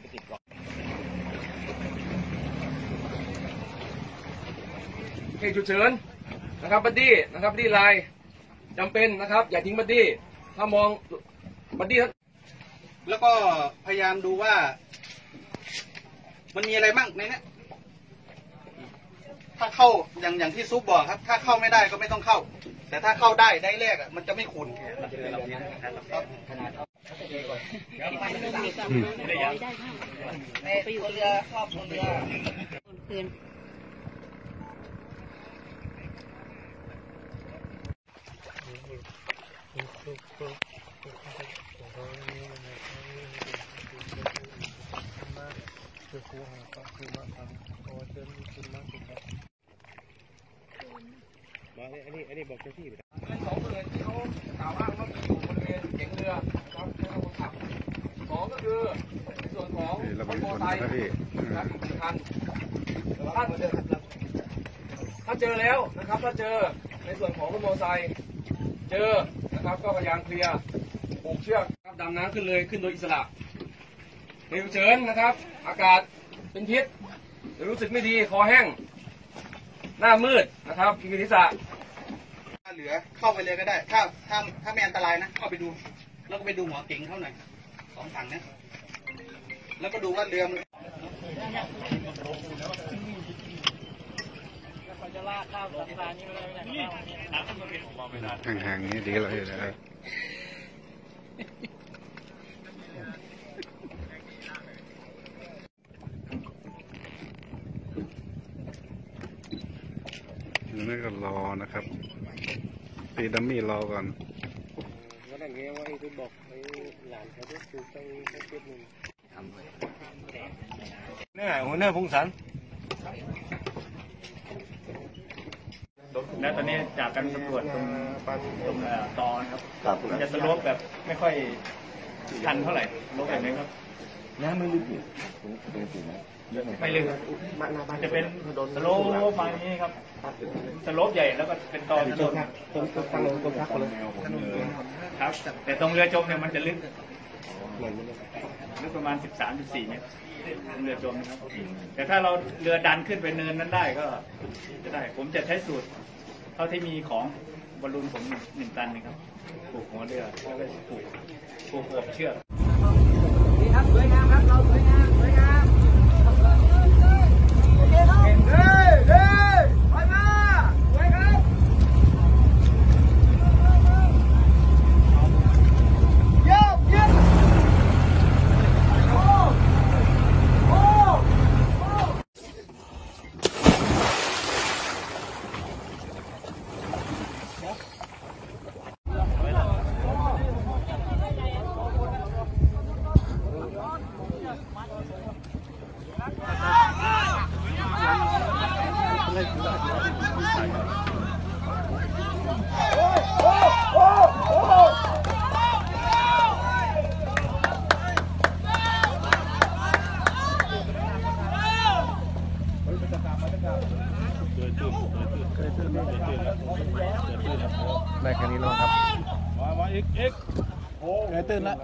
มันไปติดหรอกเหตุฉุกเฉินนะครับบัดดี้นะครับบัดดี้ไลน์จำเป็นนะครับอย่าทิ้งบัดดี้ถ้ามองบัดดี้แล้วก็พยายามดูว่ามันมีอะไรบ้างในนี้ถ้าเข้าอย่างที่ซุปบอกครับถ้าเข้าไม่ได้ก็ไม่ต้องเข้าแต่ถ้าเข้าได้ได้แรกอ่ะมันจะไม่ขุ่นไปอยู่บนเรือครอบบนเรือกลางคืนอันนี้บอกเจ้าที่ไปเป็นสองคนที่เขากล่าวอ้างว่ามีอยู่บนเรือเก๋งเรือครับที่เขาขับสองก็คือในส่วนของมอไซค์นะครับคันถ้าเจอแล้วนะครับถ้าเจอในส่วนของมอไซค์เจอนะครับก็พยายามเคลียร์ผูกเชือกครับดำน้ำขึ้นเลยขึ้นโดยอิสระเดี๋ยวเชิญนะครับอากาศเป็นพิษเดี๋ยวรู้สึกไม่ดีคอแห้งหน้ามืดนะครับกินศีรษะถ้าเหลือเข้าไปเลยก็ได้ถ้าไม่อันตรายนะเข้าไปดูแล้วก็ไปดูหัวเก๋งเขาหน่อยสองถังนะแล้วก็ดูว่าเรือมันจะลากข้าวสะพานนี้ไม่ได้นี่ห่างๆนี้ดีเลยนะครับนี่ก็รอนะครับตีดัมมี่รอก่อนก็อย่างเงี้ยว่าคือบอกให้หลานเขาด้วยคือต้องเก็บเงินเนี่ยหัวหน้าพงศสันณตอนนี้จากการตำรวจตรงตอนครับจะสโลปแบบไม่ค่อยทันเท่าไหร่ลงแบบนี้ครับน้ำไม่ลึกอยู่ไม่ลึกจะเป็นสโลปมาอย่างนี้ครับสโลปใหญ่แล้วก็เป็นตอนโดนครับแต่ตรงเรือจมเนี่ยมันจะลึกประมาณ 13-14 เมตรเรือจมนะครับแต่ถ้าเราเรือดันขึ้นไปเนินนั้นได้ก็จะได้ผมจะใช้สูตรเท่าที่มีของบอลลูนผม1ตันนะครับผูกหัวเรือแล้วก็ผูกขอบเชือกดีครับสวยงามครับเราสวยงามสวยงามเฮ้ยเฮ้ยไปมาสวยครับเยี่ยมเยี่ยมได้แค่นี้แล้วครับมาอีกเกิดตื่นแล้ว